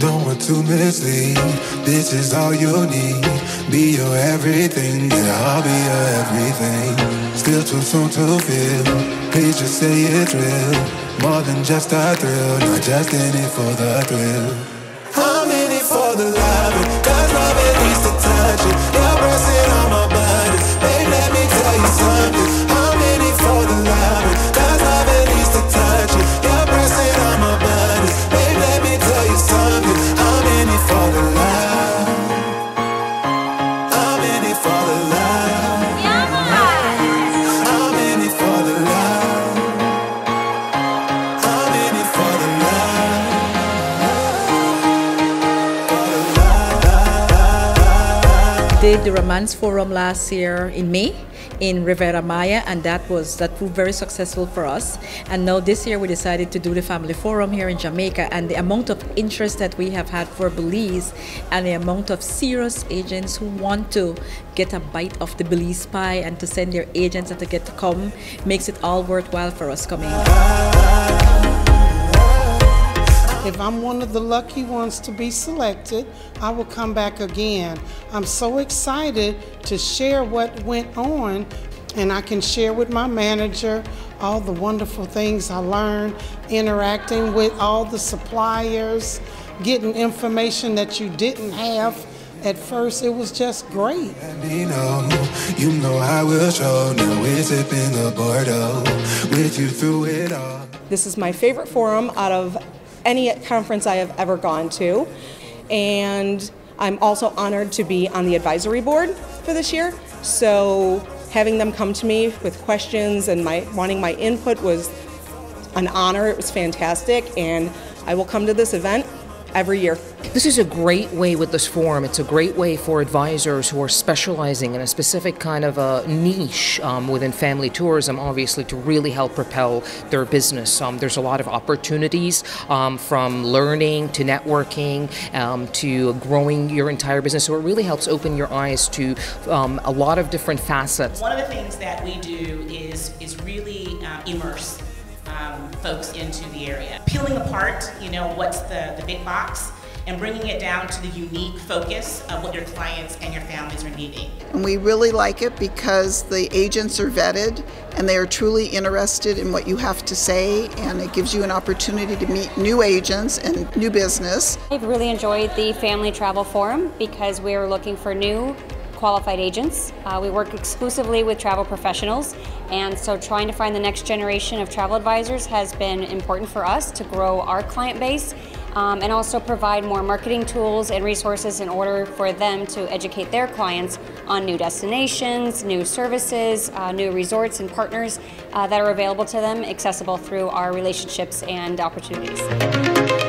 Don't want to mislead. This is all you need. Be your everything, yeah, I'll be your everything. Still too soon to feel. Please just say it's real. More than just a thrill. Not just in it for the thrill. I'm in it for the love. Cause love it needs to touch it. You're pressing on my body. Babe, let me tell you something. I'm in it for the love. Cause love it needs to touch it. You're pressing on my body. Babe, let me tell you something. I'm in it for the love. I'm in it for the love. I'm in it for the love. I'm in it for the love. Did the Romance Forum last year in May in Riviera Maya, and that proved very successful for us. And now this year we decided to do the Family Forum here in Jamaica, and the amount of interest that we have had for Belize and the amount of serious agents who want to get a bite of the Belize pie and to send their agents and to get to come makes it all worthwhile for us coming. If I'm one of the lucky ones to be selected, I will come back again. I'm so excited to share what went on, and I can share with my manager all the wonderful things I learned, interacting with all the suppliers, getting information that you didn't have at first. It was just great. You know I will show. Now we're sipping the Bordeaux with you through it all. This is my favorite forum out of any conference I have ever gone to, and I'm also honored to be on the advisory board for this year, so having them come to me with questions and wanting my input was an honor. It was fantastic, and I will come to this event every year. This is a great way with this forum. It's a great way for advisors who are specializing in a specific kind of a niche within family tourism, obviously, to really help propel their business. There's a lot of opportunities from learning to networking to growing your entire business. So it really helps open your eyes to a lot of different facets. One of the things that we do is really immerse folks into the area. Peeling apart, you know, what's the big box, and bringing it down to the unique focus of what your clients and your families are needing. And we really like it because the agents are vetted and they are truly interested in what you have to say, and it gives you an opportunity to meet new agents and new business. I've really enjoyed the Family Travel Forum because we're looking for new qualified agents. We work exclusively with travel professionals, and so trying to find the next generation of travel advisors has been important for us to grow our client base and also provide more marketing tools and resources in order for them to educate their clients on new destinations, new services, new resorts and partners that are available to them, accessible through our relationships and opportunities.